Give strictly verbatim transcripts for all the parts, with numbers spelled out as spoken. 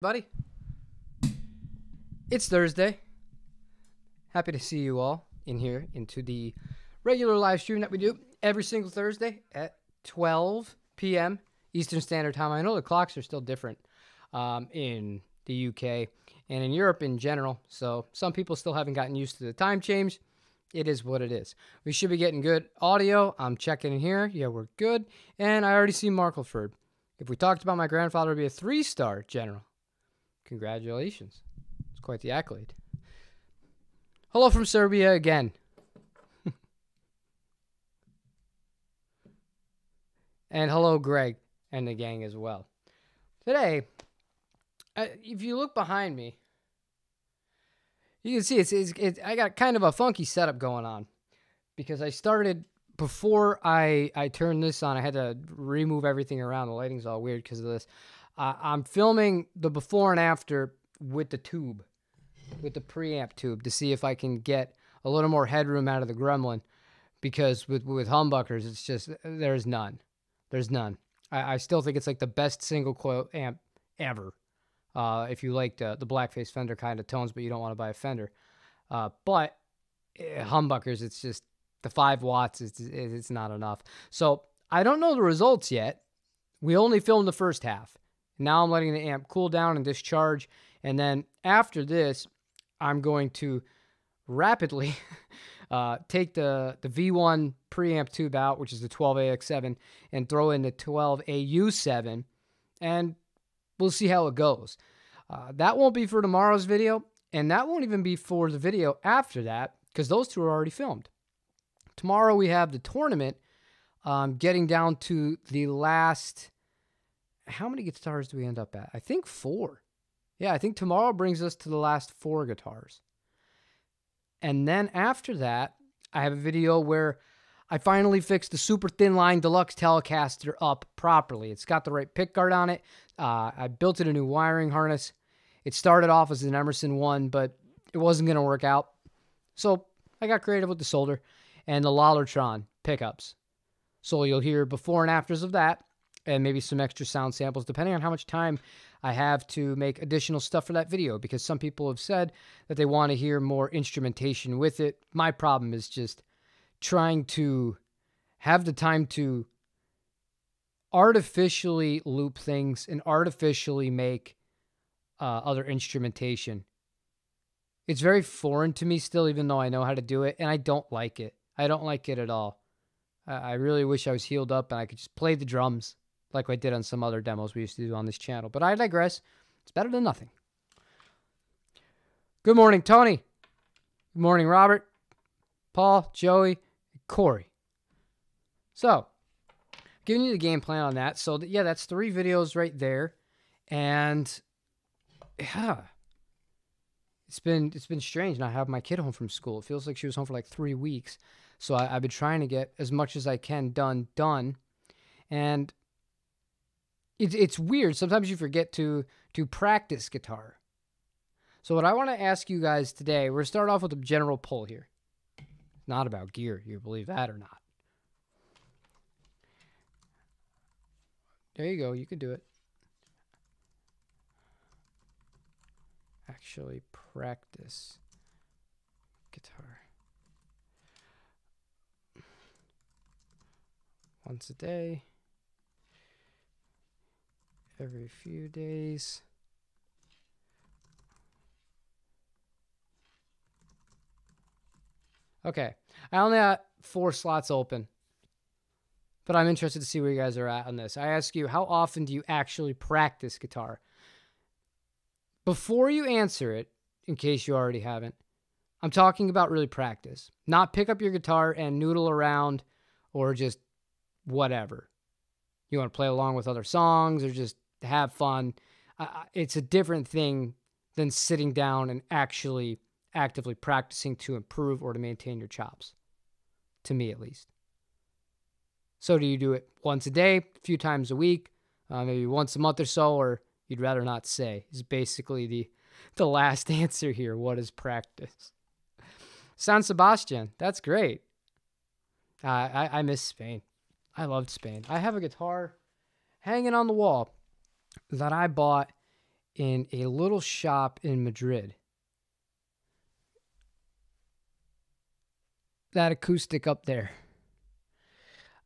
Buddy, it's Thursday. Happy to see you all in here into the regular live stream that we do every single Thursday at twelve p m Eastern Standard Time. I know the clocks are still different um, in the U K and in Europe in general, so some people still haven't gotten used to the time change. It is what it is. We should be getting good audio. I'm checking in here. Yeah, we're good. And I already see Markleford. If we talked about my grandfather, it would be a three-star general. Congratulations. It's quite the accolade. Hello from Serbia again. And hello, Greg and the gang as well. Today, if you look behind me, you can see it's, it's, it's I got kind of a funky setup going on because I started before I, I turned this on. I had to remove everything around. The lighting's all weird because of this. Uh, I'm filming the before and after with the tube, with the preamp tube, to see if I can get a little more headroom out of the Gremlin, because with, with humbuckers, it's just, there's none. There's none. I, I still think it's like the best single coil amp ever, uh, if you like the, the blackface Fender kind of tones, but you don't want to buy a Fender. Uh, but uh, humbuckers, it's just, the five watts, it's, it's not enough. So I don't know the results yet. We only filmed the first half. Now I'm letting the amp cool down and discharge. And then after this, I'm going to rapidly uh, take the, the V one preamp tube out, which is the twelve A X seven, and throw in the twelve A U seven. And we'll see how it goes. Uh, that won't be for tomorrow's video. And that won't even be for the video after that, because those two are already filmed. Tomorrow we have the tournament, um, getting down to the last... How many guitars do we end up at? I think four. Yeah, I think tomorrow brings us to the last four guitars. And then after that, I have a video where I finally fixed the super thin line Deluxe Telecaster up properly. It's got the right pickguard on it. Uh, I built it a new wiring harness. It started off as an Emerson one, but it wasn't going to work out. So I got creative with the solder and the Lollartron pickups. So you'll hear before and afters of that, and maybe some extra sound samples, depending on how much time I have to make additional stuff for that video, because some people have said that they want to hear more instrumentation with it. My problem is just trying to have the time to artificially loop things and artificially make uh, other instrumentation. It's very foreign to me still, even though I know how to do it, and I don't like it. I don't like it at all. Uh, I really wish I was healed up and I could just play the drums, like I did on some other demos we used to do on this channel. But I digress. It's better than nothing. Good morning, Tony. Good morning, Robert, Paul, Joey, Corey. So, giving you the game plan on that. So, yeah, that's three videos right there. And, yeah. It's been, it's been strange not having my kid home from school. It feels like she was home for like three weeks. So I, I've been trying to get as much as I can done, done. And... It's it's weird. Sometimes you forget to to practice guitar. So what I want to ask you guys today, we're gonna start off with a general poll here. It's not about gear, you believe that or not. There you go. You can do it. Actually, practice guitar once a day. Every few days. Okay. I only got four slots open, but I'm interested to see where you guys are at on this. I ask you, how often do you actually practice guitar? Before you answer it, in case you already haven't, I'm talking about really practice. Not pick up your guitar and noodle around or just whatever. You want to play along with other songs or just have fun. Uh, it's a different thing than sitting down and actually actively practicing to improve or to maintain your chops, to me at least. So do you do it once a day, a few times a week, uh, maybe once a month or so, or you'd rather not say? Is basically the, the last answer here. What is practice? San Sebastian, that's great. Uh, I, I miss Spain. I loved Spain. I have a guitar hanging on the wall that I bought in a little shop in Madrid. That acoustic up there.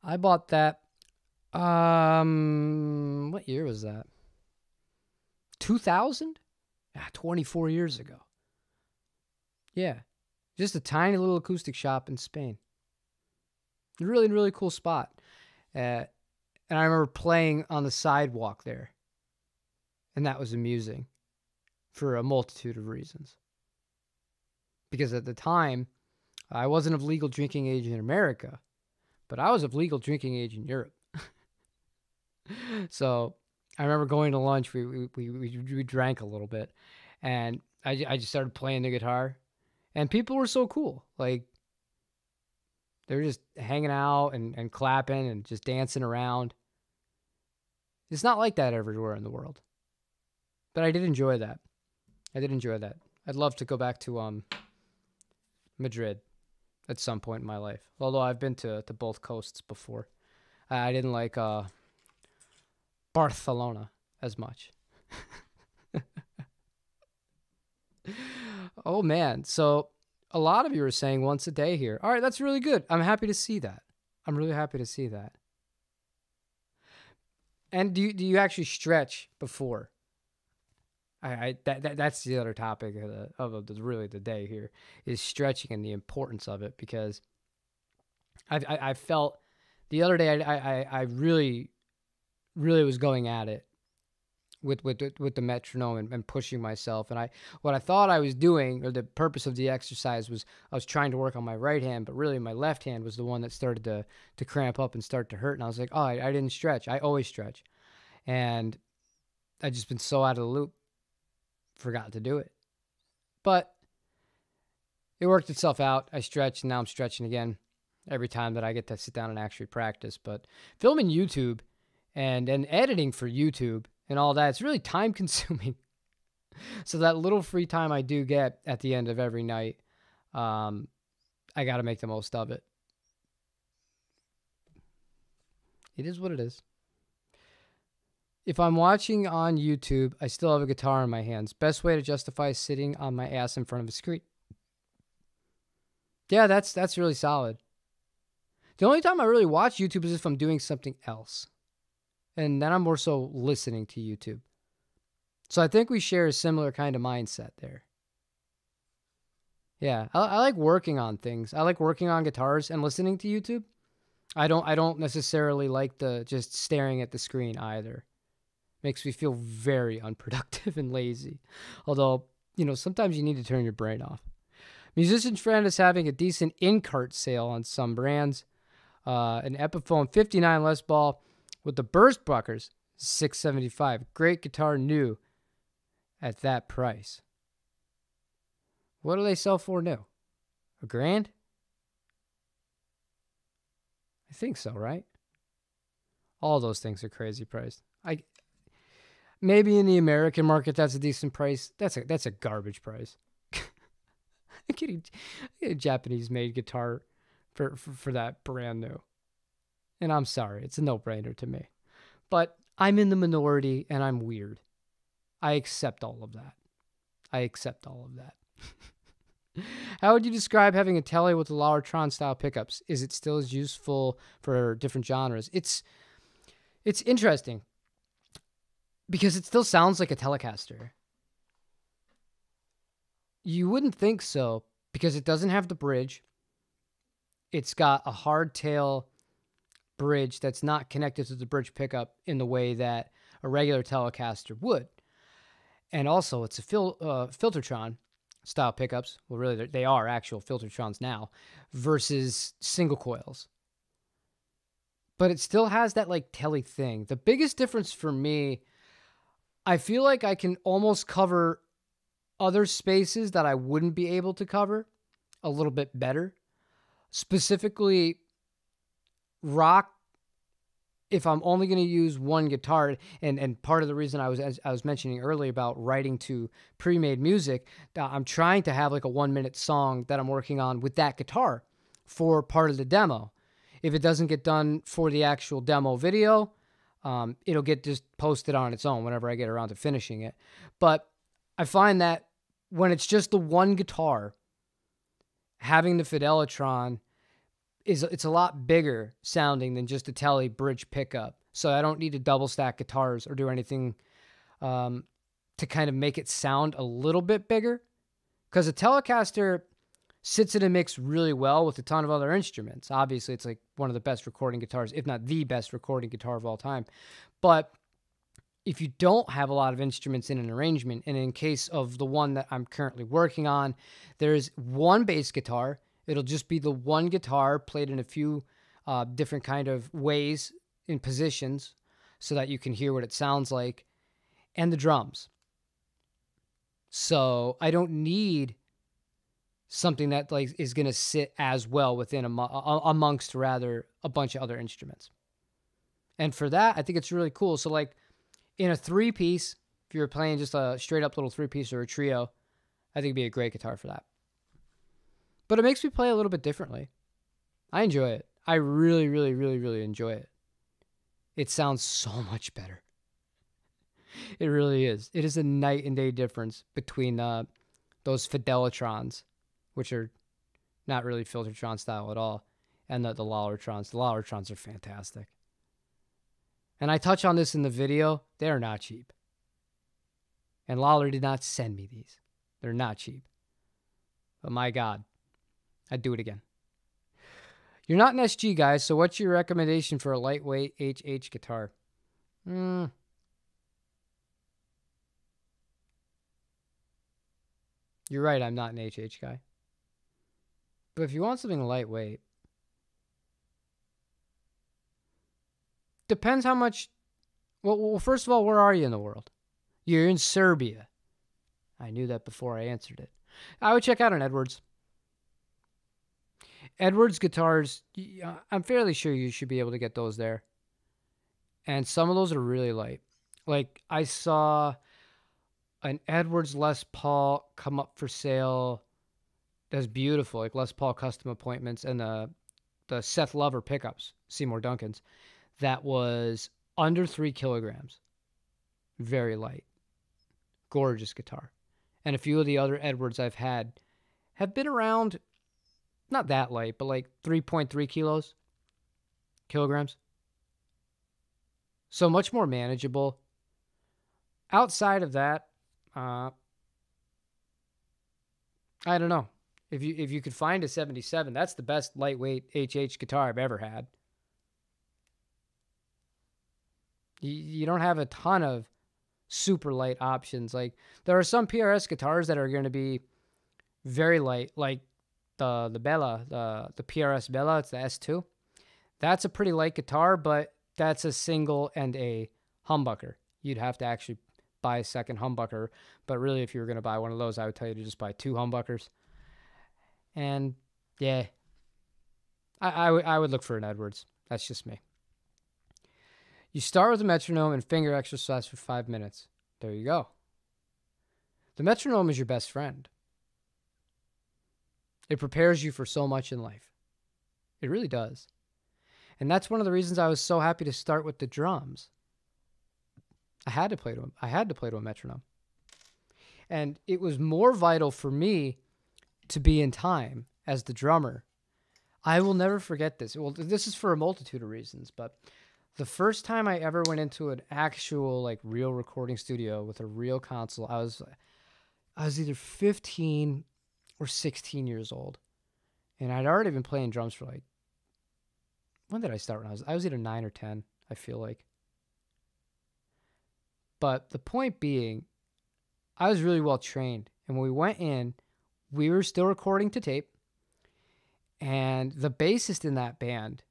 I bought that. Um, what year was that? two thousand? Ah, twenty-four years ago. Yeah. Just a tiny little acoustic shop in Spain. Really, really cool spot. Uh, and I remember playing on the sidewalk there. And that was amusing for a multitude of reasons. Because at the time, I wasn't of legal drinking age in America, but I was of legal drinking age in Europe. So I remember going to lunch. We we, we, we drank a little bit, and I, I just started playing the guitar, and people were so cool. Like, they were just hanging out and, and clapping and just dancing around. It's not like that everywhere in the world, but I did enjoy that. I did enjoy that. I'd love to go back to um Madrid at some point in my life. Although I've been to, to both coasts before. I didn't like uh, Barcelona as much. Oh, man. So a lot of you are saying once a day here. All right, that's really good. I'm happy to see that. I'm really happy to see that. And do you, do you actually stretch before? I, I that, that that's the other topic of, the, of the, really the day here is stretching and the importance of it, because I I, I felt the other day I, I, I really really was going at it with with with the metronome and, and pushing myself, and I what I thought I was doing, or the purpose of the exercise was I was trying to work on my right hand, but really my left hand was the one that started to to cramp up and start to hurt, and I was like, oh, I, I didn't stretch. I always stretch, and I've just been so out of the loop. Forgot to do it, but it worked itself out. I stretched, and now I'm stretching again every time that I get to sit down and actually practice. But filming YouTube and and editing for YouTube and all that, it's really time consuming. So that little free time I do get at the end of every night, um, I got to make the most of it. It is what it is. If I'm watching on YouTube, I still have a guitar in my hands. Best way to justify sitting on my ass in front of a screen. Yeah, that's that's really solid. The only time I really watch YouTube is if I'm doing something else. And then I'm more so listening to YouTube. So I think we share a similar kind of mindset there. Yeah, I, I like working on things. I like working on guitars and listening to YouTube. I don't I don't necessarily like the just staring at the screen either. Makes me feel very unproductive and lazy. Although, you know, sometimes you need to turn your brain off. Musician's Friend is having a decent in-cart sale on some brands. Uh, an Epiphone fifty-nine Les Ball with the Burst Buckers, six seventy-five. Great guitar, new at that price. What do they sell for new? A grand? I think so, right? All those things are crazy priced. I... Maybe in the American market, that's a decent price. That's a that's a garbage price. I get a, a Japanese-made guitar for, for, for that brand new. And I'm sorry. It's a no-brainer to me. But I'm in the minority, and I'm weird. I accept all of that. I accept all of that. How would you describe having a Tele with the Lautertron-style pickups? Is it still as useful for different genres? It's It's interesting. Because it still sounds like a Telecaster. You wouldn't think so, because it doesn't have the bridge. It's got a hardtail bridge that's not connected to the bridge pickup in the way that a regular Telecaster would. And also, it's a fil uh, Filtertron-style pickups. Well, really, they are actual Filtertrons now, versus single coils. But it still has that, like, Tele thing. The biggest difference for me... I feel like I can almost cover other spaces that I wouldn't be able to cover a little bit better. Specifically, rock, if I'm only going to use one guitar, and, and part of the reason I was as I was mentioning earlier about writing to pre-made music, I'm trying to have like a one-minute song that I'm working on with that guitar for part of the demo. If it doesn't get done for the actual demo video... Um, it'll get just posted on its own whenever I get around to finishing it. But I find that when it's just the one guitar, having the Fidelitron is it's a lot bigger sounding than just a Tele bridge pickup. So I don't need to double stack guitars or do anything um, to kind of make it sound a little bit bigger. Because a Telecaster sits in a mix really well with a ton of other instruments. Obviously, it's like one of the best recording guitars, if not the best recording guitar of all time. But if you don't have a lot of instruments in an arrangement, and in case of the one that I'm currently working on, there is one bass guitar. It'll just be the one guitar played in a few uh, different kind of ways in positions so that you can hear what it sounds like, and the drums. So I don't need something that like is going to sit as well within am amongst rather a bunch of other instruments. And for that, I think it's really cool. So like in a three piece, if you're playing just a straight up little three piece or a trio, I think it'd be a great guitar for that. But it makes me play a little bit differently. I enjoy it. I really, really, really, really enjoy it. It sounds so much better. It really is. It is a night and day difference between uh, those Fidelitrons, which are not really Filtertron style at all, and the, the Lollartrons. The Lollartrons are fantastic. And I touch on this in the video. They are not cheap. And Lawler did not send me these. They're not cheap. But my God, I'd do it again. You're not an S G guy, so what's your recommendation for a lightweight H H guitar? Hmm. You're right, I'm not an H H guy. But if you want something lightweight, depends how much. Well, well, first of all, where are you in the world? You're in Serbia. I knew that before I answered it. I would check out an Edwards. Edwards guitars, I'm fairly sure you should be able to get those there. And some of those are really light. Like, I saw an Edwards Les Paul come up for sale. That's beautiful. Like Les Paul custom appointments and the the Seth Lover pickups, Seymour Duncan's. That was under three kilograms. Very light. Gorgeous guitar. And a few of the other Edwards I've had have been around, not that light, but like three point three kilos, kilograms. So much more manageable. Outside of that, uh, I don't know. If you if you could find a seventy-seven, that's the best lightweight H H guitar I've ever had. You, you don't have a ton of super light options. Like there are some P R S guitars that are going to be very light, like the the Bella, the the P R S Bella. It's the S two. That's a pretty light guitar, but that's a single and a humbucker. You'd have to actually buy a second humbucker. But really, if you were going to buy one of those, I would tell you to just buy two humbuckers. And yeah, I, I, I would look for an Edwards. That's just me. You start with a metronome and finger exercise for five minutes. There you go. The metronome is your best friend. It prepares you for so much in life. It really does. And that's one of the reasons I was so happy to start with the drums. I had to play to I had to play to a metronome. And it was more vital for me to be in time as the drummer. I will never forget this. Well, this is for a multitude of reasons, but the first time I ever went into an actual like real recording studio with a real console, I was I was either fifteen or sixteen years old. And I'd already been playing drums for like, when did I start? When I was I was either nine or ten, I feel like. But the point being, I was really well trained, and when we went in, we were still recording to tape, and the bassist in that band,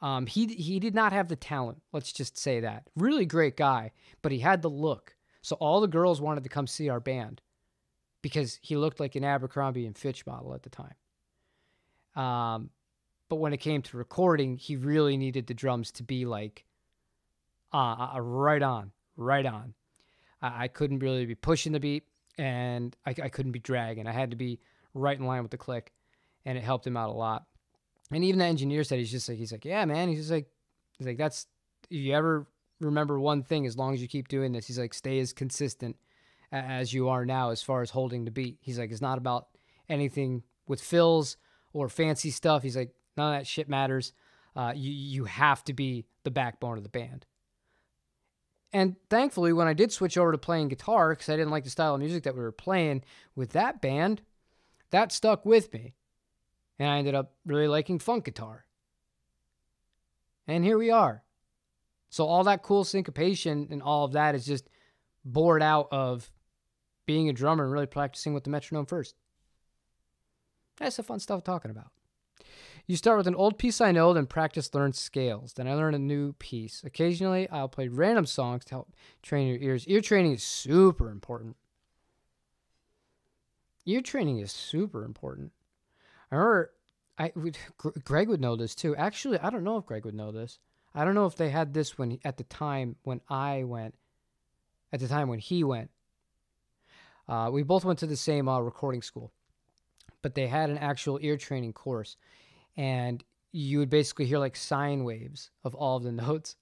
um, he he did not have the talent. Let's just say that. Really great guy, but he had the look. So all the girls wanted to come see our band because he looked like an Abercrombie and Fitch model at the time. Um, but when it came to recording, he really needed the drums to be like uh, uh, right on, right on. I, I couldn't really be pushing the beat. And I, I couldn't be dragging. I had to be right in line with the click, and it helped him out a lot. And even the engineer said, he's just like, he's like, yeah, man. He's just like, he's like, that's if you ever remember one thing, as long as you keep doing this, he's like, stay as consistent as you are now as far as holding the beat. He's like, it's not about anything with fills or fancy stuff. He's like, none of that shit matters. Uh, you, you have to be the backbone of the band. And thankfully, when I did switch over to playing guitar, because I didn't like the style of music that we were playing with that band, that stuck with me. And I ended up really liking funk guitar. And here we are. So all that cool syncopation and all of that is just bored out of being a drummer and really practicing with the metronome first. That's the fun stuff talking about. You start with an old piece I know, then practice learn scales. Then I learn a new piece. Occasionally, I'll play random songs to help train your ears. Ear training is super important. Ear training is super important. I remember, I would, Greg would know this too. Actually, I don't know if Greg would know this. I don't know if they had this when at the time when I went, at the time when he went. Uh, we both went to the same uh, recording school, but they had an actual ear training course, and you would basically hear like sine waves of all of the notes,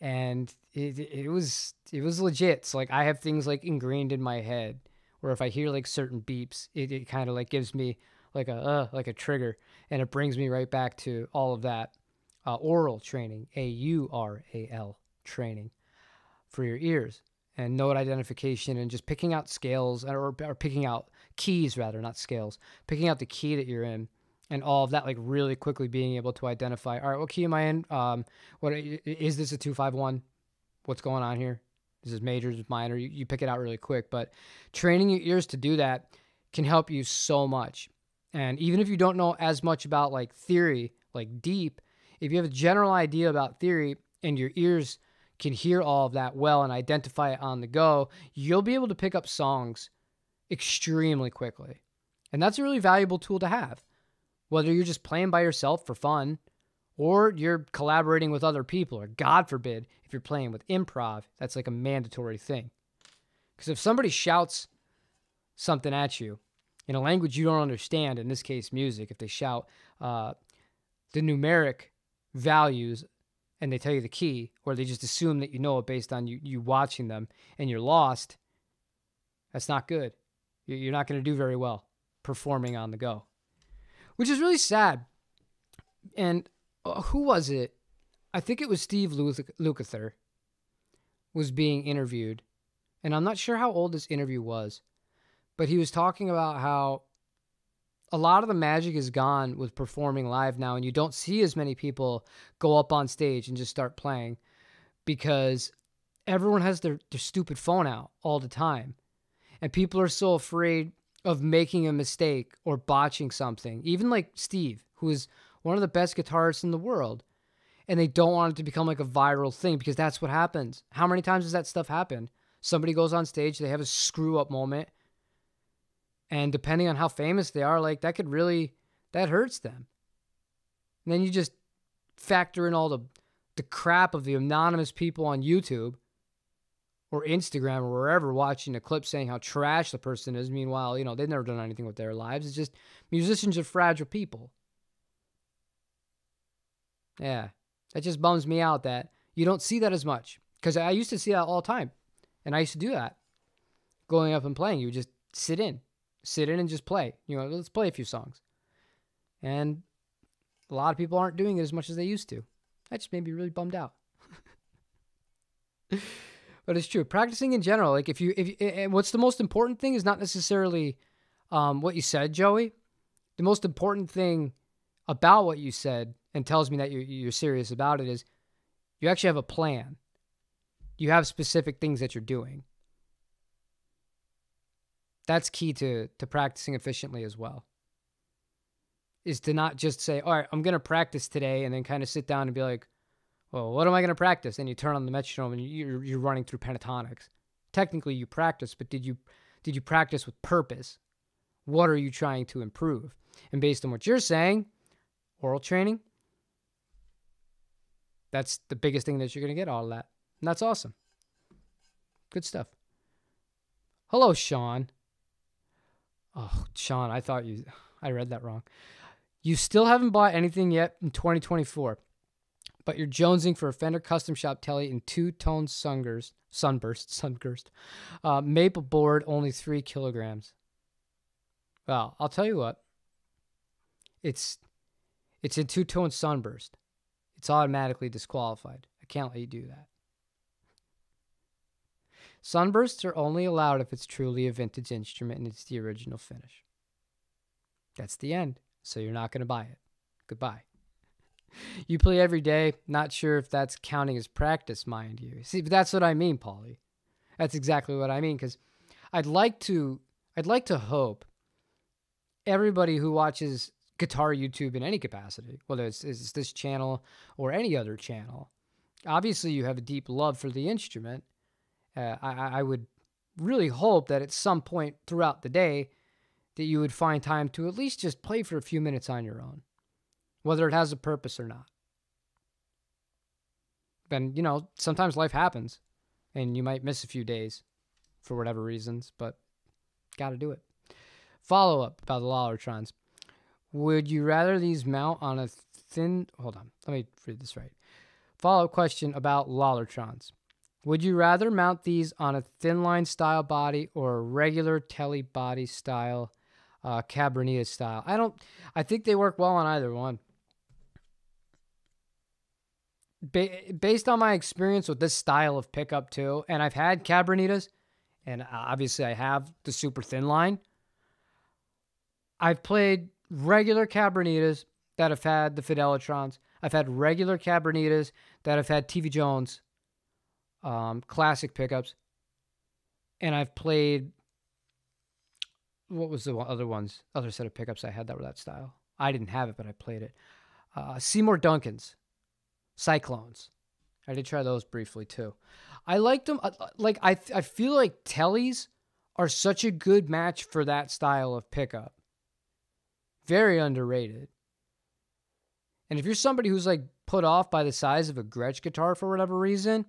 and it it was it was legit. So like I have things like ingrained in my head, where if I hear like certain beeps, it it kind of like gives me like a uh, like a trigger, and it brings me right back to all of that uh, oral training, A U R A L training for your ears, and note identification, and just picking out scales or, or picking out keys rather, not scales, picking out the key that you're in, and all of that, like really quickly being able to identify, all right, what key am I in? Um, what is this, a two five one? What's going on here? This is major, this is minor. You, you pick it out really quick, but training your ears to do that can help you so much. And even if you don't know as much about like theory, like deep, if you have a general idea about theory and your ears can hear all of that well and identify it on the go, you'll be able to pick up songs extremely quickly. And that's a really valuable tool to have, whether you're just playing by yourself for fun or you're collaborating with other people, or God forbid, if you're playing with improv, that's like a mandatory thing. Because if somebody shouts something at you, in a language you don't understand, in this case music, if they shout uh, the numeric values and they tell you the key, or they just assume that you know it based on you, you watching them, and you're lost, that's not good. You're not going to do very well performing on the go, which is really sad. And uh, who was it? I think it was Steve Lukather was being interviewed, and I'm not sure how old this interview was, but he was talking about how a lot of the magic is gone with performing live now, and you don't see as many people go up on stage and just start playing because everyone has their, their stupid phone out all the time, and people are so afraid of making a mistake or botching something. Even like Steve, who is one of the best guitarists in the world, and they don't want it to become like a viral thing because that's what happens. How many times does that stuff happen? Somebody goes on stage, they have a screw-up moment, and depending on how famous they are, like that could really, that hurts them. And then you just factor in all the, the crap of the anonymous people on YouTube or Instagram or wherever watching a clip saying how trash the person is. Meanwhile, you know, they've never done anything with their lives. It's just, musicians are fragile people. Yeah, that just bums me out that you don't see that as much, because I used to see that all the time, and I used to do that. Going up and playing, you would just sit in. Sit in and just play. You know, let's play a few songs. And a lot of people aren't doing it as much as they used to. That just made me really bummed out. But it's true. Practicing in general, like if you, if and what's the most important thing is not necessarily um, what you said, Joey. The most important thing about what you said, and tells me that you're, you're serious about it, is you actually have a plan. You have specific things that you're doing. That's key to, to practicing efficiently as well, is to not just say, all right, I'm going to practice today, and then kind of sit down and be like, well, what am I going to practice? And you turn on the metronome and you're, you're running through pentatonics. Technically, you practice, but did you, did you practice with purpose? What are you trying to improve? And based on what you're saying, oral training, that's the biggest thing that you're going to get all of that. And that's awesome. Good stuff. Hello, Sean. Oh, Sean, I thought you... I read that wrong. You still haven't bought anything yet in twenty twenty-four. but you're jonesing for a Fender Custom Shop Telly in two-tone sunburst, sunburst, sunburst, uh, maple board, only three kilograms. Well, I'll tell you what. It's, it's a two-tone sunburst. It's automatically disqualified. I can't let you do that. Sunbursts are only allowed if it's truly a vintage instrument and it's the original finish. That's the end. So you're not going to buy it. Goodbye. You play every day. Not sure if that's counting as practice, mind you. See, but that's what I mean, Paulie. That's exactly what I mean, because I'd like to, I'd like to hope everybody who watches guitar YouTube in any capacity, whether it's, it's this channel or any other channel, obviously you have a deep love for the instrument. Uh, I, I would really hope that at some point throughout the day that you would find time to at least just play for a few minutes on your own, whether it has a purpose or not. Then, you know, sometimes life happens and you might miss a few days for whatever reasons, but got to do it. Follow up about the Lollartrons. Would you rather these mount on a thin... Hold on. Let me read this right. Follow-up question about Lollartrons. Would you rather mount these on a thin line style body or a regular telly body style, uh, Cabernita style? I don't, I think they work well on either one. Ba based on my experience with this style of pickup too, and I've had Cabernitas, and obviously I have the super thin line. I've played regular Cabernitas that have had the Fidelitrons. I've had regular Cabernitas that have had T V Jones. Um, classic pickups, and I've played, what was the other ones, other set of pickups I had that were that style? I didn't have it, but I played it. Uh, Seymour Duncan's, Cyclones. I did try those briefly too. I liked them. Like I, I feel like Tellies are such a good match for that style of pickup. Very underrated. And if you're somebody who's like put off by the size of a Gretsch guitar for whatever reason,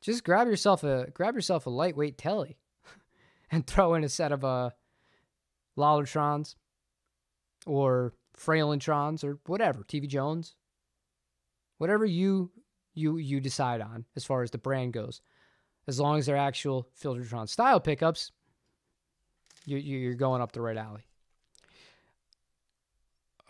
just grab yourself a grab yourself a lightweight telly, and throw in a set of uh, Lollartrons, or Frailentrons, or whatever, T V Jones, whatever you you you decide on as far as the brand goes, as long as they're actual Filtertron style pickups, you, you you're going up the right alley.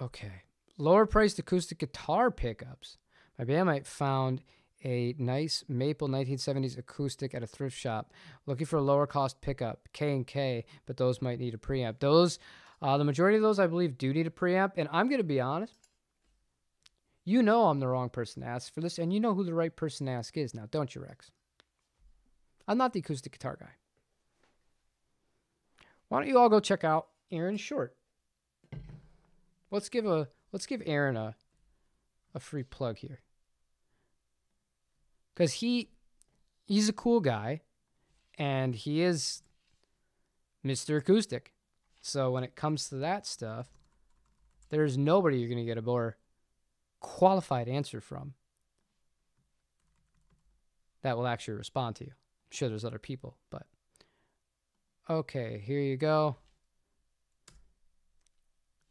Okay, lower priced acoustic guitar pickups. My bandmate found a nice maple nineteen seventies acoustic at a thrift shop. Looking for a lower cost pickup, K and K, but those might need a preamp. Those, uh, the majority of those, I believe, do need a preamp. And I'm going to be honest, you know I'm the wrong person to ask for this, and you know who the right person to ask is now, don't you, Rex? I'm not the acoustic guitar guy. Why don't you all go check out Aaron Short? Let's give a let's give Aaron a a free plug here. Because he, he's a cool guy, and he is Mister Acoustic. So when it comes to that stuff, there's nobody you're going to get a more qualified answer from that will actually respond to you. I'm sure there's other people, but... Okay, here you go.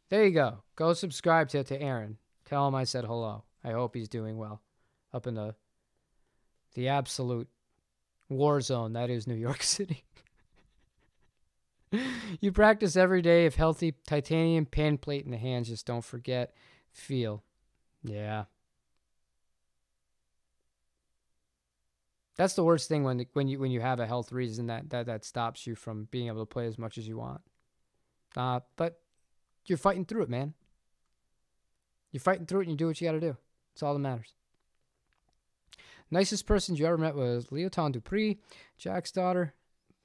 There you go. Go subscribe to, to Aaron. Tell him I said hello. I hope he's doing well up in the... the absolute war zone that is New York City. You practice every day if healthy. Titanium pan plate in the hands. Just don't forget feel. Yeah. That's the worst thing when when you when you have a health reason that that that stops you from being able to play as much as you want. Uh, but you're fighting through it, man. You're fighting through it, and you do what you got to do. It's all that matters. Nicest person you ever met was Leoton Dupree, Jack's daughter.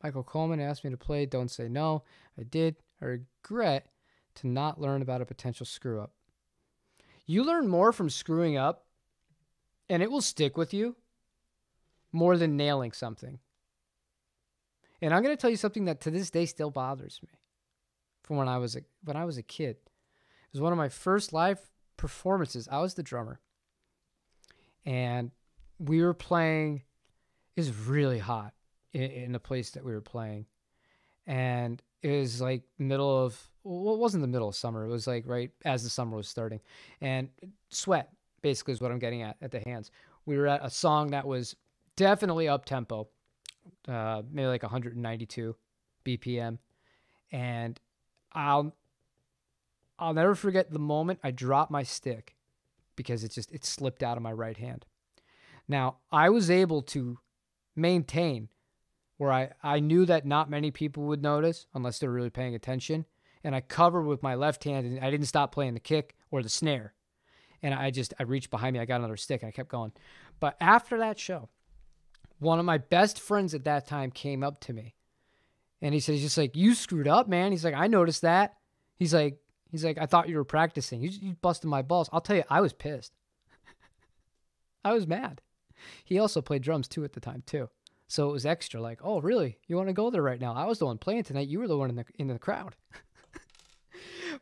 Michael Coleman asked me to play Don't Say No. I did. I regret to not learn about a potential screw-up. You learn more from screwing up, and it will stick with you, more than nailing something. And I'm going to tell you something that to this day still bothers me from when I was a, when I was a kid. It was one of my first live performances. I was the drummer. And we were playing, it was really hot in, in the place that we were playing. And it was like middle of, well, it wasn't the middle of summer. It was like right as the summer was starting. And sweat, basically is what I'm getting at, at the hands. We were at a song that was definitely up-tempo, uh, maybe like one ninety-two B P M. And I'll I'll never forget the moment I dropped my stick because it just it slipped out of my right hand. Now, I was able to maintain where I, I knew that not many people would notice unless they're really paying attention. And I covered with my left hand, and I didn't stop playing the kick or the snare. And I just, I reached behind me, I got another stick, and I kept going. But after that show, one of my best friends at that time came up to me. And he said, he's just like, you screwed up, man. He's like, I noticed that. He's like, he's like, I thought you were practicing. You, you busted my balls. I'll tell you, I was pissed. I was mad. He also played drums, too, at the time, too. So it was extra like, oh, really? You want to go there right now? I was the one playing tonight. You were the one in the, in the crowd.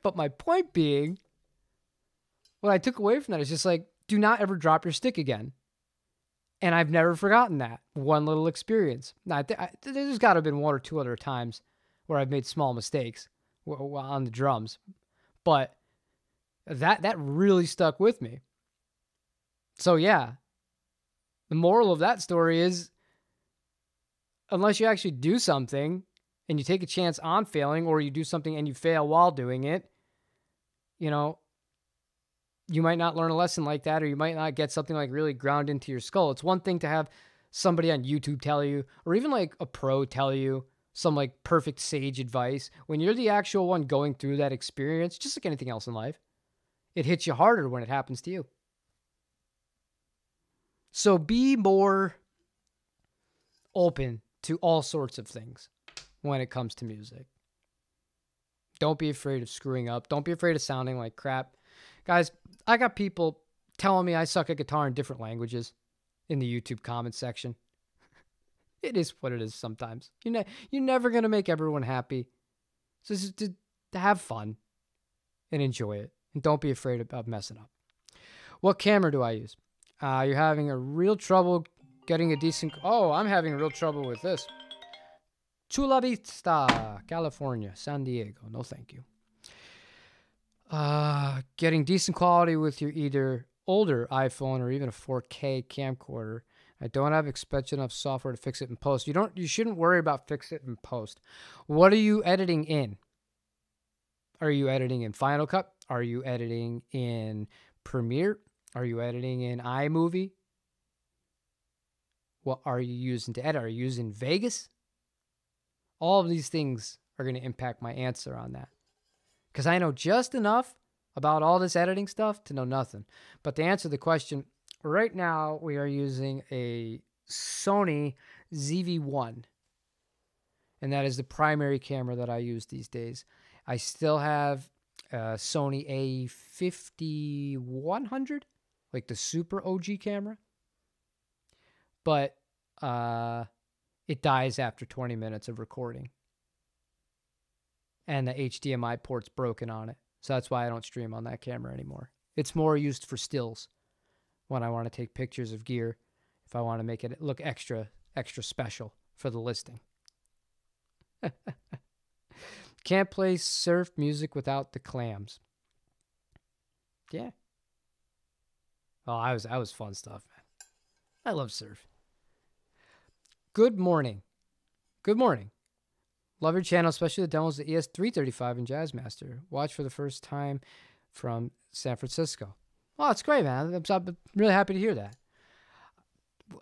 But my point being, what I took away from that is just like, do not ever drop your stick again. And I've never forgotten that one little experience. Now, I th- I, there's got to have been one or two other times where I've made small mistakes on the drums. But that that really stuck with me. So, yeah. The moral of that story is, unless you actually do something and you take a chance on failing, or you do something and you fail while doing it, you know, you might not learn a lesson like that, or you might not get something like really ground into your skull. It's one thing to have somebody on YouTube tell you, or even like a pro tell you some like perfect sage advice. When you're the actual one going through that experience, just like anything else in life, it hits you harder when it happens to you. So be more open to all sorts of things when it comes to music. Don't be afraid of screwing up. Don't be afraid of sounding like crap. Guys, I got people telling me I suck at guitar in different languages in the YouTube comment section. It is what it is sometimes. You're, ne- you're never going to make everyone happy. So just to have fun and enjoy it. And don't be afraid of, of messing up. What camera do I use? Uh, you're having a real trouble getting a decent... Oh, I'm having real trouble with this. Chula Vista, California, San Diego. No, thank you. Uh, getting decent quality with your either older iPhone or even a four K camcorder. I don't have expensive enough software to fix it in post. You don't. You shouldn't worry about fix it in post. What are you editing in? Are you editing in Final Cut? Are you editing in Premiere? Are you editing in iMovie? What are you using to edit? Are you using Vegas? All of these things are going to impact my answer on that. Because I know just enough about all this editing stuff to know nothing. But to answer the question, right now we are using a Sony Z V one. And that is the primary camera that I use these days. I still have a Sony A fifty-one hundred. Like the super O G camera. But uh, it dies after twenty minutes of recording. And the H D M I port's broken on it. So that's why I don't stream on that camera anymore. It's more used for stills when I want to take pictures of gear. If I want to make it look extra, extra special for the listing. Can't play surf music without the clams. Yeah. Oh, I was I was fun stuff, man. I love surf. Good morning. Good morning. Love your channel, especially the demos of the E S three thirty-five and Jazzmaster. Watch for the first time from San Francisco. Oh, it's great, man. I'm, I'm really happy to hear that.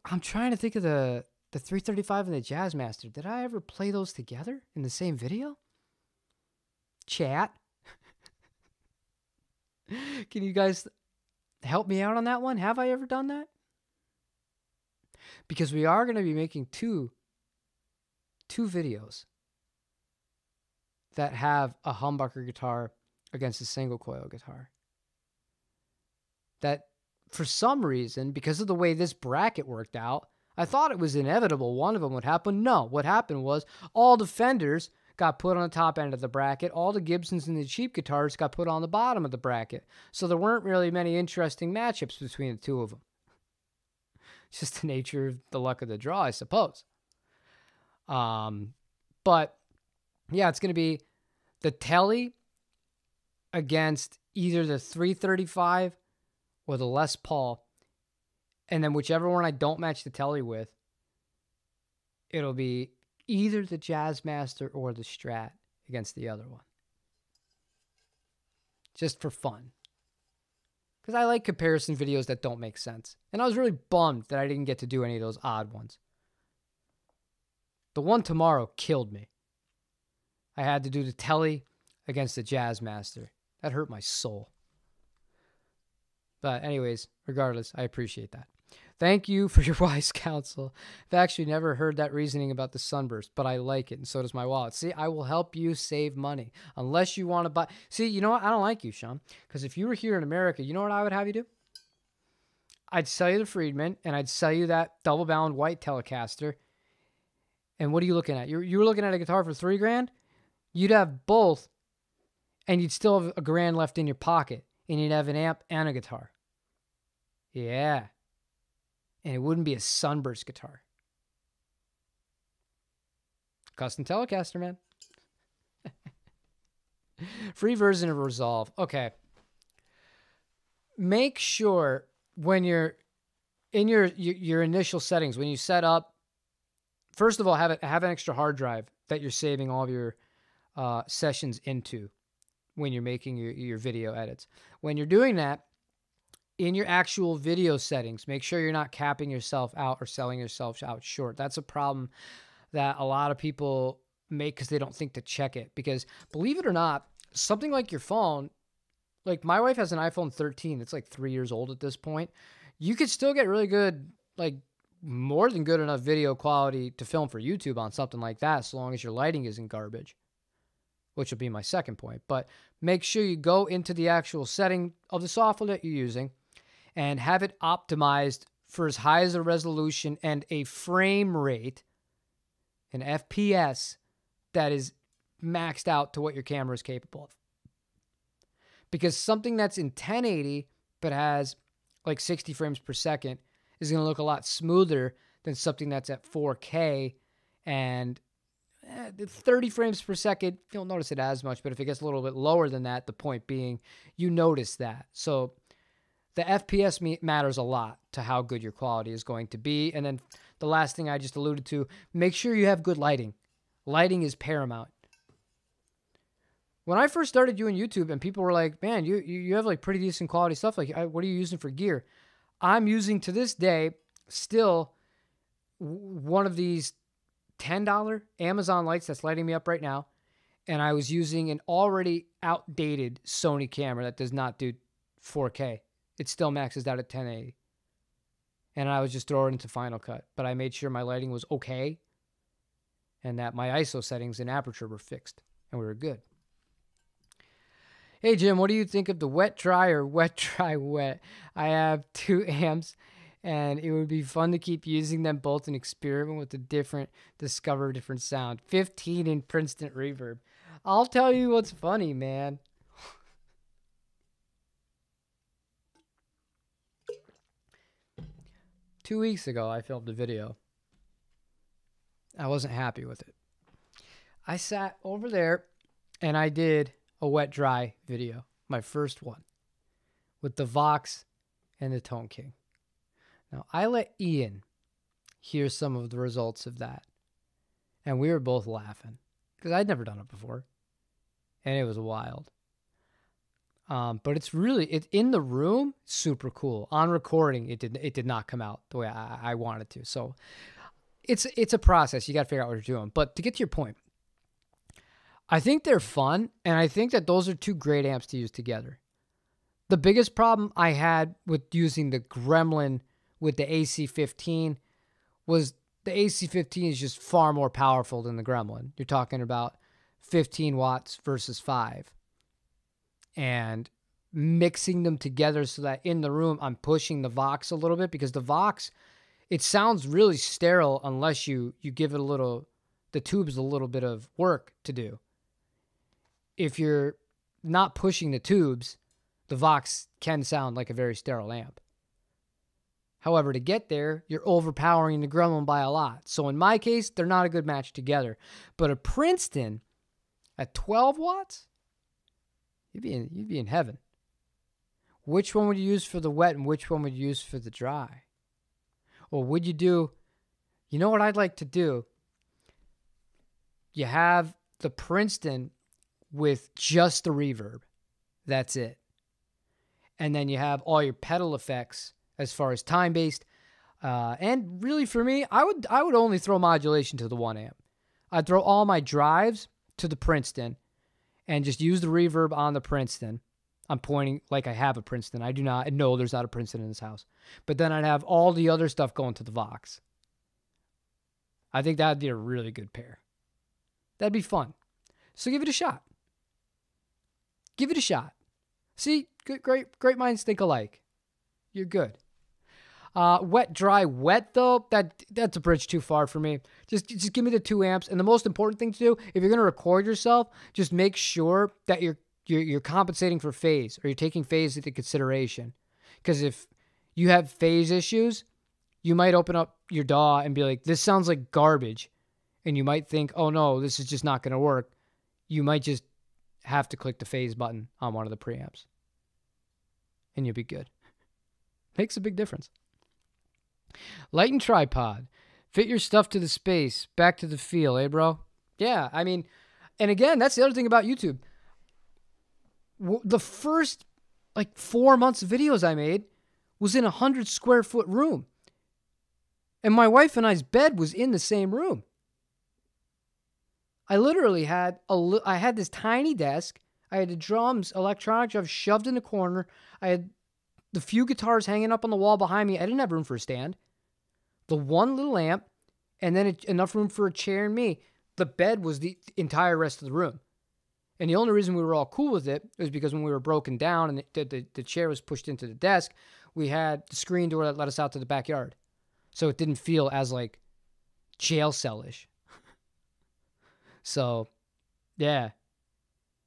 I'm trying to think of the, the three thirty-five and the Jazzmaster. Did I ever play those together in the same video? Chat. Can you guys... help me out on that one. Have I ever done that? Because we are going to be making two, two videos that have a humbucker guitar against a single coil guitar. That for some reason, because of the way this bracket worked out, I thought it was inevitable one of them would happen. No, what happened was all the Fenders got put on the top end of the bracket. All the Gibsons and the cheap guitars got put on the bottom of the bracket. So there weren't really many interesting matchups between the two of them. It's just the nature of the luck of the draw, I suppose. Um, but, yeah, it's going to be the Tele against either the three thirty-five or the Les Paul, and then whichever one I don't match the Tele with, it'll be either the Jazzmaster or the Strat against the other one. Just for fun. Because I like comparison videos that don't make sense. And I was really bummed that I didn't get to do any of those odd ones. The one tomorrow killed me. I had to do the Tele against the Jazzmaster. That hurt my soul. But anyways, regardless, I appreciate that. Thank you for your wise counsel. I've actually never heard that reasoning about the sunburst, but I like it, and so does my wallet. See, I will help you save money, unless you want to buy. See, you know what? I don't like you, Sean, because if you were here in America, you know what I would have you do? I'd sell you the Friedman, and I'd sell you that double-bound white Telecaster. And what are you looking at? You're, you're looking at a guitar for three grand? You'd have both, and you'd still have a grand left in your pocket, and you'd have an amp and a guitar. Yeah. And it wouldn't be a sunburst guitar. Custom Telecaster, man. Free version of Resolve. Okay. Make sure when you're in your, your your initial settings, when you set up, first of all, have it have an extra hard drive that you're saving all of your uh, sessions into when you're making your, your video edits. When you're doing that, in your actual video settings, make sure you're not capping yourself out or selling yourself out short. That's a problem that a lot of people make because they don't think to check it. Because believe it or not, something like your phone, like my wife has an iPhone thirteen that's like three years old at this point. You could still get really good, like more than good enough video quality to film for YouTube on something like that, so long as your lighting isn't garbage, which will be my second point. But make sure you go into the actual setting of the software that you're using and have it optimized for as high as a resolution and a frame rate, an F P S, that is maxed out to what your camera is capable of. Because something that's in ten eighty but has like sixty frames per second is going to look a lot smoother than something that's at four K and thirty frames per second. You don't notice it as much, but if it gets a little bit lower than that, the point being, you notice that. So the F P S matters a lot to how good your quality is going to be. And then the last thing I just alluded to, make sure you have good lighting. Lighting is paramount. When I first started doing YouTube and people were like, man, you, you have like pretty decent quality stuff. Like, what are you using for gear? I'm using to this day still one of these ten dollar Amazon lights that's lighting me up right now. And I was using an already outdated Sony camera that does not do four K. It still maxes out at ten eighty. And I was just throwing it into Final Cut. But I made sure my lighting was okay and that my I S O settings and aperture were fixed. And we were good. Hey, Jim, what do you think of the wet, dry, or wet, dry, wet? I have two amps, and it would be fun to keep using them both and experiment with a different, discover different sound. fifteen in Princeton reverb. I'll tell you what's funny, man. Two weeks ago, I filmed a video. I wasn't happy with it. I sat over there and I did a wet dry video, my first one, with the Vox and the Tone King. Now, I let Ian hear some of the results of that, and we were both laughing because I'd never done it before, and it was wild. Um, but it's really, it, in the room, super cool. On recording, it did, it did not come out the way I, I wanted to. So it's, it's a process. You got to figure out what you're doing. But to get to your point, I think they're fun, and I think that those are two great amps to use together. The biggest problem I had with using the Gremlin with the A C fifteen was the A C fifteen is just far more powerful than the Gremlin. You're talking about fifteen watts versus five. And mixing them together so that in the room I'm pushing the Vox a little bit, because the Vox, it sounds really sterile unless you you give it a little, the tube's a little bit of work to do. If you're not pushing the tubes, the Vox can sound like a very sterile amp. However, to get there, you're overpowering the Gremlin by a lot. So in my case, they're not a good match together. But a Princeton at twelve watts? You'd be in, you'd be in heaven. which one would you use for the wet and which one would you use for the dry? Or would you do, you know what I'd like to do? You have the Princeton with just the reverb. That's it. And then you have all your pedal effects as far as time-based. Uh, and really for me, I would I would only throw modulation to the one amp. I'd throw all my drives to the Princeton and just use the reverb on the Princeton. I'm pointing like I have a Princeton. I do not. No, there's not a Princeton in this house. But then I'd have all the other stuff going to the Vox. I think that'd be a really good pair. That'd be fun. So give it a shot. Give it a shot. See, good, great, great minds think alike. You're good. Uh, wet, dry, wet though. That that's a bridge too far for me. Just just give me the two amps. And the most important thing to do, if you're gonna record yourself, just make sure that you're You're, you're compensating for phase, or you're taking phase into consideration. Because if you have phase issues, you might open up your D A W and be like, this sounds like garbage. And you might think, oh no, this is just not going to work. You might just have to click the phase button on one of the preamps. And you'll be good. Makes a big difference. Light and tripod. Fit your stuff to the space. Back to the feel, eh bro? Yeah, I mean, and again, that's the other thing about YouTube. The first, like, four months of videos I made was in a one hundred square foot room. And my wife and I's bed was in the same room. I literally had, a, I had this tiny desk. I had the drums, electronic drums shoved in the corner. I had the few guitars hanging up on the wall behind me. I didn't have room for a stand. The one little amp, and then it, enough room for a chair and me. The bed was the entire rest of the room. And the only reason we were all cool with it was because when we were broken down and the, the, the chair was pushed into the desk, we had the screen door that let us out to the backyard. So it didn't feel as, like, jail cell-ish. So, yeah.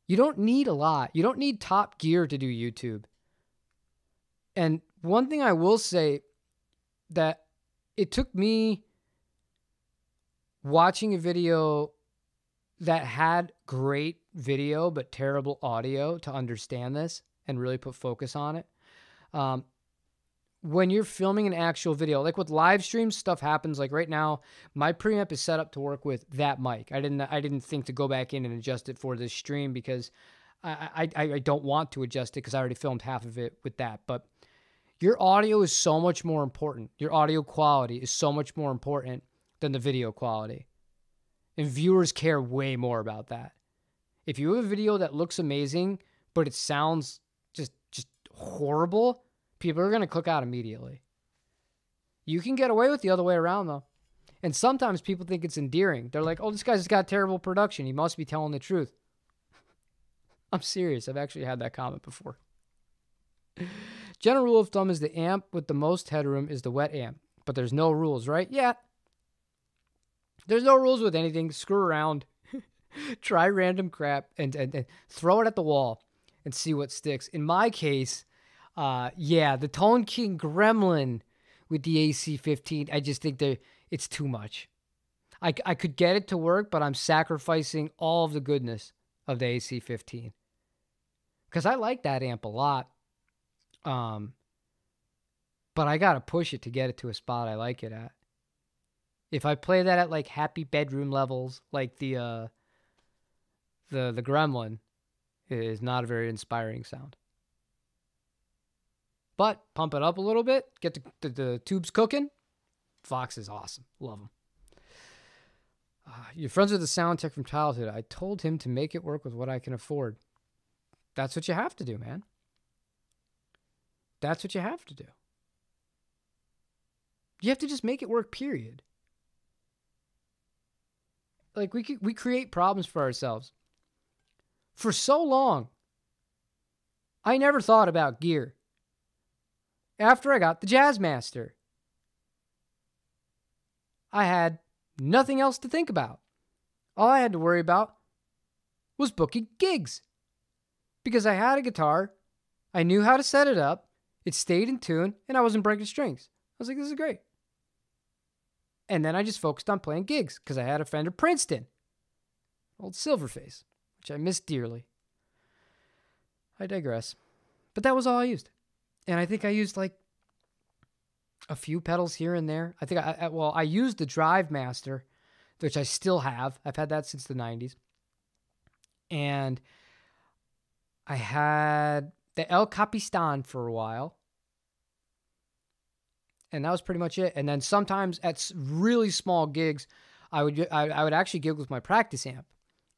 You don't need a lot. You don't need top gear to do YouTube. And one thing I will say that it took me watching a video that had great video but terrible audio to understand this and really put focus on it. Um, when you're filming an actual video, like with live streams, stuff happens. Like right now, my preamp is set up to work with that mic. I didn't I didn't think to go back in and adjust it for this stream because I, I, I don't want to adjust it because I already filmed half of it with that. But your audio is so much more important. Your audio quality is so much more important than the video quality. And viewers care way more about that. If you have a video that looks amazing, but it sounds just just horrible, people are going to click out immediately. You can get away with the other way around, though. And sometimes people think it's endearing. They're like, oh, this guy's got terrible production. He must be telling the truth. I'm serious. I've actually had that comment before. General rule of thumb is the amp with the most headroom is the wet amp. But there's no rules, right? Yeah. There's no rules with anything. Screw around. Try random crap and, and, and throw it at the wall and see what sticks. In my case, uh, yeah, the Tone King Gremlin with the A C fifteen, I just think that it's too much. I, I could get it to work, but I'm sacrificing all of the goodness of the A C fifteen. Because I like that amp a lot. Um, but I got to push it to get it to a spot I like it at. If I play that at, like, happy bedroom levels, like the, uh, the, the Gremlin, it is not a very inspiring sound. But pump it up a little bit, get the, the, the tubes cooking. Vox is awesome. Love them. Uh, your friends with the sound tech from childhood. I told him to make it work with what I can afford. That's what you have to do, man. That's what you have to do. You have to just make it work, period. Like, we we create problems for ourselves. For so long, I never thought about gear. After I got the Jazzmaster, I had nothing else to think about. All I had to worry about was booking gigs. Because I had a guitar, I knew how to set it up, it stayed in tune, and I wasn't breaking strings. I was like, this is great. And then I just focused on playing gigs because I had a Fender Princeton. Old Silverface, which I miss dearly. I digress. But that was all I used. And I think I used like a few pedals here and there. I think I, I well, I used the Drive Master, which I still have. I've had that since the nineties. And I had the El Capistan for a while. And that was pretty much it. And then sometimes at really small gigs, I would I, I would actually gig with my practice amp,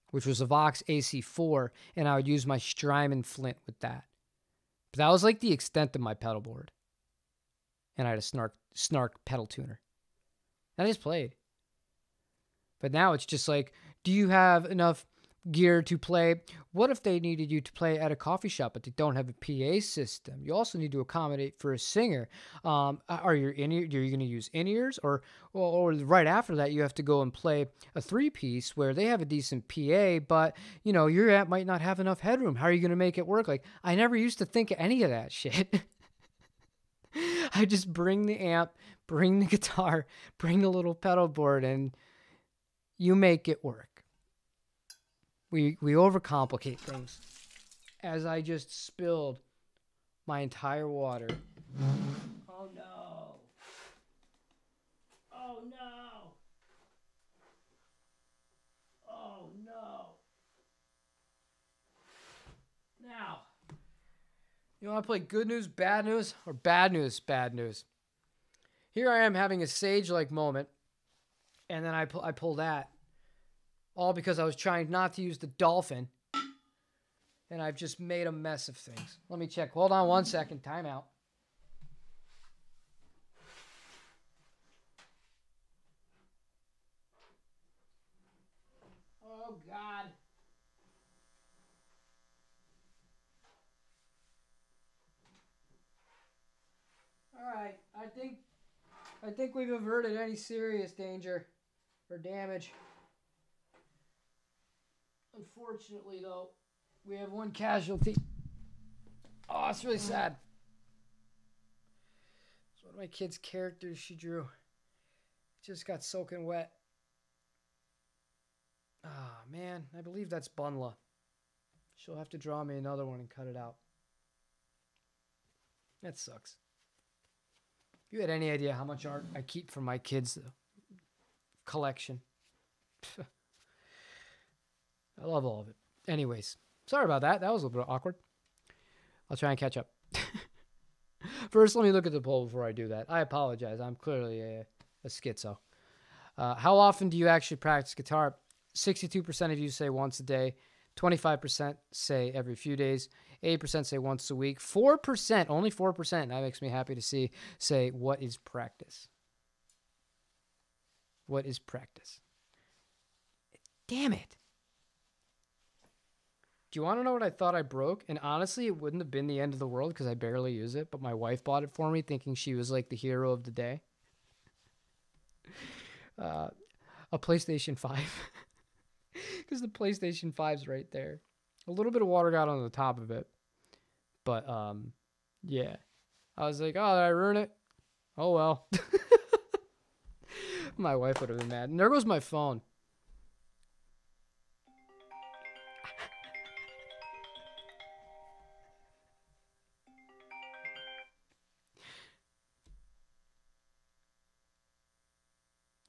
which was a Vox A C four, and I would use my Strymon Flint with that. But that was like the extent of my pedal board. And I had a snark snark pedal tuner. And I just played. But now it's just like, do you have enough gear to play? What if they needed you to play at a coffee shop, but they don't have a P A system? You also need to accommodate for a singer. Um, are your in ear? Are you going to use in ears, or, or or right after that you have to go and play a three piece where they have a decent P A, but you know your amp might not have enough headroom. How are you going to make it work? Like, I never used to think of any of that shit. I just bring the amp, bring the guitar, bring the little pedal board, and you make it work. We, we overcomplicate things. As I just spilled my entire water. Oh no. Oh no. Oh no. Now, you want to play good news, bad news, or bad news, bad news? Here I am having a sage-like moment, and then I, pu- I pull that. All because I was trying not to use the dolphin. And I've just made a mess of things. Let me check. Hold on one second. Time out. Oh, God. All right. I think, I think we've averted any serious danger or damage. Unfortunately, though, we have one casualty. Oh, it's really sad. It's one of my kids' characters she drew. It just got soaking wet. Ah, oh, man. I believe that's Bunla. She'll have to draw me another one and cut it out. That sucks. If you had any idea how much art I keep for my kids' collection. I love all of it. Anyways, sorry about that. That was a little bit awkward. I'll try and catch up. First, let me look at the poll before I do that. I apologize. I'm clearly a, a schizo. Uh, how often do you actually practice guitar? sixty-two percent of you say once a day. twenty-five percent say every few days. eight percent say once a week. four percent, only four percent, that makes me happy to see, say what is practice? What is practice? Damn it. Do you want to know what I thought I broke? And honestly, it wouldn't have been the end of the world because I barely use it, but my wife bought it for me thinking she was like the hero of the day. Uh, a PlayStation five. Because the PlayStation five's right there. A little bit of water got on the top of it. But, um, yeah. I was like, oh, did I ruin it? Oh, well. My wife would have been mad. And there goes my phone.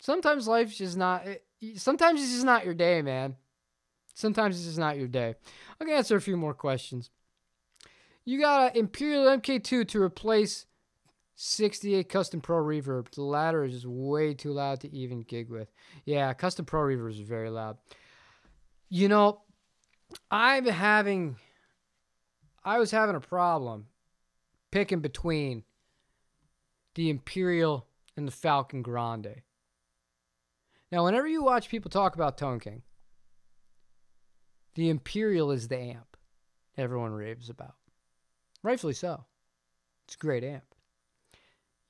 Sometimes life's just not, sometimes it's just not your day, man. Sometimes it's just not your day. I'm going to answer a few more questions. You got an Imperial M K two to replace sixty-eight Custom Pro Reverb. The latter is just way too loud to even gig with. Yeah, Custom Pro Reverb is very loud. You know, I'm having, I was having a problem picking between the Imperial and the Falcon Grande. Now, whenever you watch people talk about Tone King, the Imperial is the amp everyone raves about. Rightfully so. It's a great amp.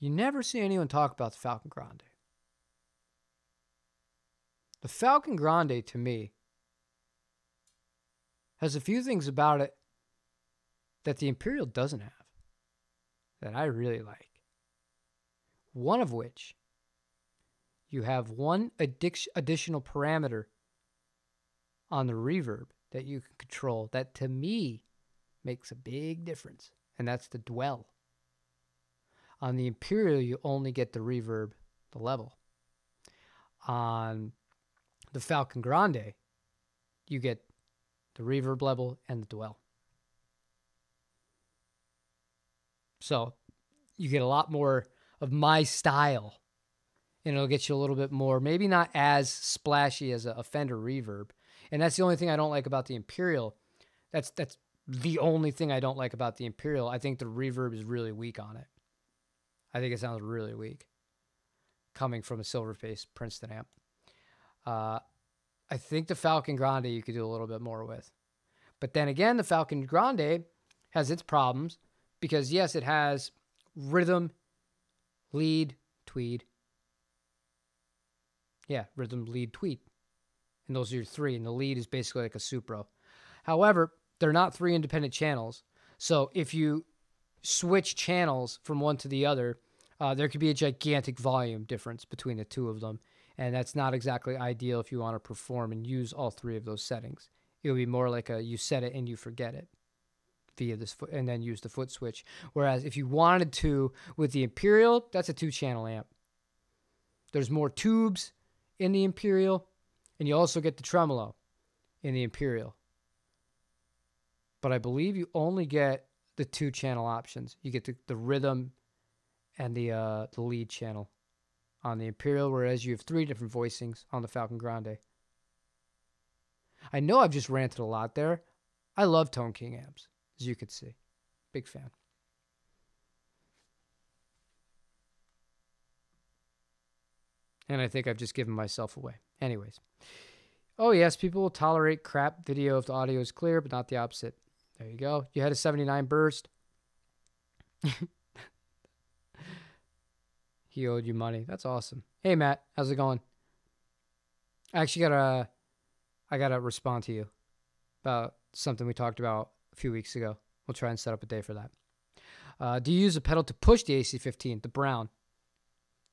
You never see anyone talk about the Falcon Grande. The Falcon Grande, to me, has a few things about it that the Imperial doesn't have that I really like. One of which, you have one additional parameter on the reverb that you can control that, to me, makes a big difference. And that's the dwell On the Imperial, you only get the reverb, the level. On the Falcon Grande, you get the reverb level and the dwell. So you get a lot more of my style, and it'll get you a little bit more, maybe not as splashy as a Fender reverb. And that's the only thing I don't like about the Imperial. That's that's the only thing I don't like about the Imperial. I think the reverb is really weak on it. I think it sounds really weak coming from a Silverface Princeton amp. Uh, I think the Falcon Grande you could do a little bit more with. But then again, the Falcon Grande has its problems because, yes, it has rhythm, lead, tweed. Yeah, rhythm, lead, tweed. And those are your three. And the lead is basically like a Supro. However, they're not three independent channels. So if you switch channels from one to the other, uh, there could be a gigantic volume difference between the two of them. And that's not exactly ideal if you want to perform and use all three of those settings. It would be more like a you set it and you forget it via this foot and then use the foot switch. Whereas if you wanted to with the Imperial, that's a two-channel amp. There's more tubes in the Imperial, and you also get the tremolo in the Imperial. But I believe you only get the two channel options. You get the, the rhythm and the uh, the lead channel on the Imperial, whereas you have three different voicings on the Falcon Grande. I know I've just ranted a lot there. I love Tone King amps, as you can see. Big fan. And I think I've just given myself away. Anyways. Oh, yes, people will tolerate crap video if the audio is clear, but not the opposite. There you go. You had a seventy-nine burst. He owed you money. That's awesome. Hey, Matt. How's it going? I actually got to I got to respond to you about something we talked about a few weeks ago. We'll try and set up a day for that. Uh, do you use a pedal to push the A C fifteen, the brown?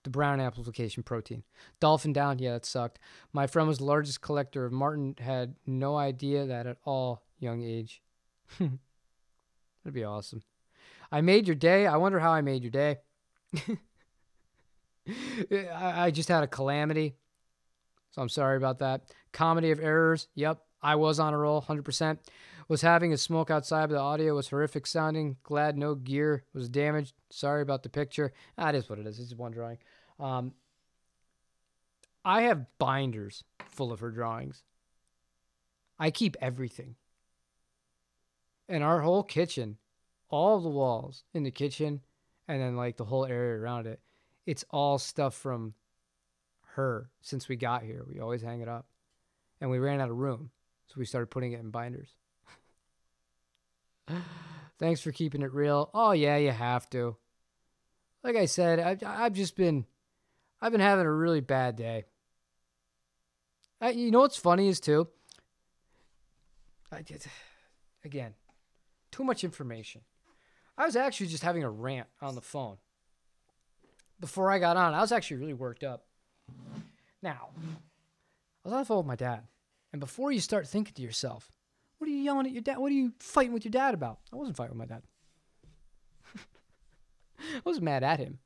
The brown amplification protein. Dolphin down, yeah, that sucked. My friend was the largest collector of Martin, had no idea that at all, young age. That'd be awesome. I made your day. I wonder how I made your day. I, I just had a calamity, so I'm sorry about that. Comedy of errors. Yep, I was on a roll, one hundred percent. Was having a smoke outside, but the audio was horrific sounding. Glad no gear was damaged. Sorry about the picture. That is what it is. It's one drawing. Um, I have binders full of her drawings. I keep everything. And our whole kitchen, all the walls in the kitchen, and then like the whole area around it, it's all stuff from her since we got here. We always hang it up. And we ran out of room, so we started putting it in binders. Thanks for keeping it real. Oh, yeah, you have to. Like I said, I've, I've just been... I've been having a really bad day. I, you know what's funny is, too? I did, again, too much information. I was actually just having a rant on the phone. Before I got on, I was actually really worked up. Now, I was on the phone with my dad. And before you start thinking to yourself, what are you yelling at your dad? What are you fighting with your dad about? I wasn't fighting with my dad. I wasn't mad at him.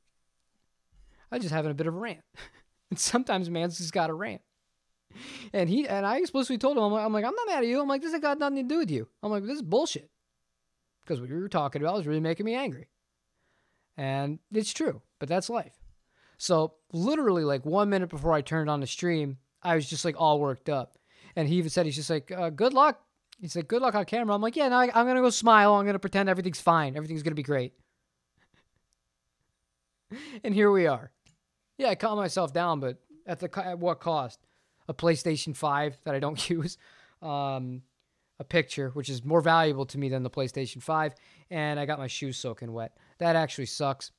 I was just having a bit of a rant. And sometimes man's just got a rant. And he and I explicitly told him, I'm like, I'm like, I'm not mad at you. I'm like, this ain't got nothing to do with you. I'm like, this is bullshit. Because what you were talking about was really making me angry. And it's true, but that's life. So literally like one minute before I turned on the stream, I was just like all worked up. And he even said, he's just like, uh, good luck. He's like, good luck on camera. I'm like, yeah, no, I, I'm going to go smile. I'm going to pretend everything's fine. Everything's going to be great. And here we are. Yeah, I calmed myself down, but at the at what cost? A PlayStation five that I don't use. Um, a picture, which is more valuable to me than the PlayStation five. And I got my shoes soaking wet. That actually sucks.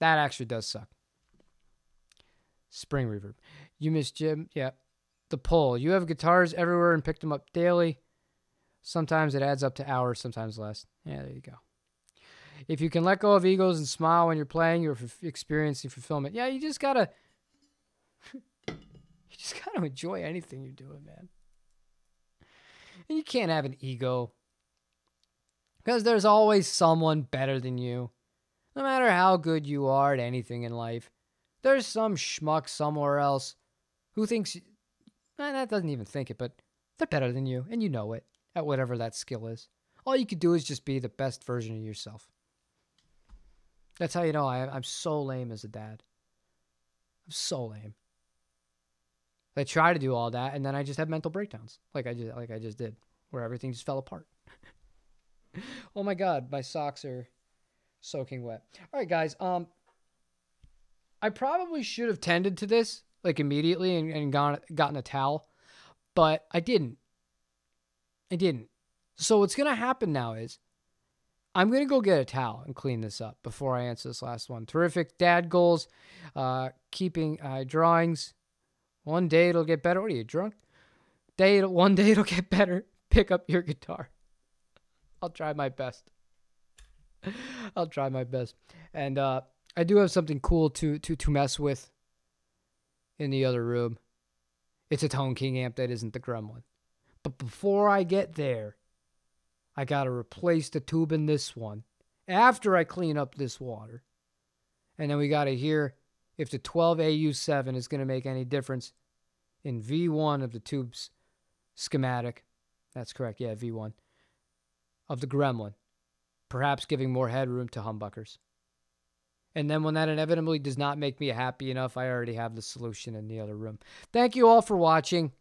That actually does suck. Spring reverb. You miss Jim? Yeah. The poll. You have guitars everywhere and pick them up daily. Sometimes it adds up to hours, sometimes less. Yeah, there you go. If you can let go of egos and smile when you're playing, you're experiencing fulfillment. Yeah, you just gotta... You just gotta enjoy anything you're doing, man. And you can't have an ego. Because there's always someone better than you. No matter how good you are at anything in life, there's some schmuck somewhere else who thinks, and that doesn't even think it, but they're better than you, and you know it, at whatever that skill is. All you could do is just be the best version of yourself. That's how you know I, I'm so lame as a dad. I'm so lame. I try to do all that, and then I just have mental breakdowns, like I just like I just did, where everything just fell apart. Oh my God, my socks are soaking wet. All right, guys. Um, I probably should have tended to this like immediately and, and gone gotten a towel, but I didn't. I didn't. So what's gonna happen now is, I'm gonna go get a towel and clean this up before I answer this last one. Terrific dad goals, uh, keeping uh, drawings. One day it'll get better. What are you, drunk? Day it'll, one day it'll get better. Pick up your guitar. I'll try my best. I'll try my best. And uh, I do have something cool to, to, to mess with in the other room. It's a Tone King amp that isn't the Gremlin. But before I get there, I got to replace the tube in this one after I clean up this water. And then we got to hear if the twelve A U seven is going to make any difference in V one of the tube's schematic. That's correct. Yeah, V one of the Gremlin, perhaps giving more headroom to humbuckers. And then when that inevitably does not make me happy enough, I already have the solution in the other room. Thank you all for watching.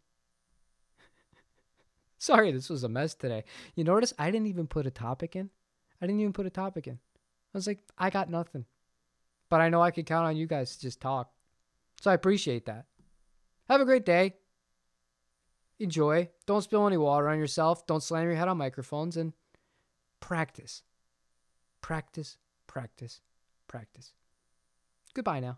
Sorry, this was a mess today. You notice I didn't even put a topic in. I didn't even put a topic in. I was like, I got nothing. But I know I can count on you guys to just talk. So I appreciate that. Have a great day. Enjoy. Don't spill any water on yourself. Don't slam your head on microphones. And practice. Practice, practice, practice. Goodbye now.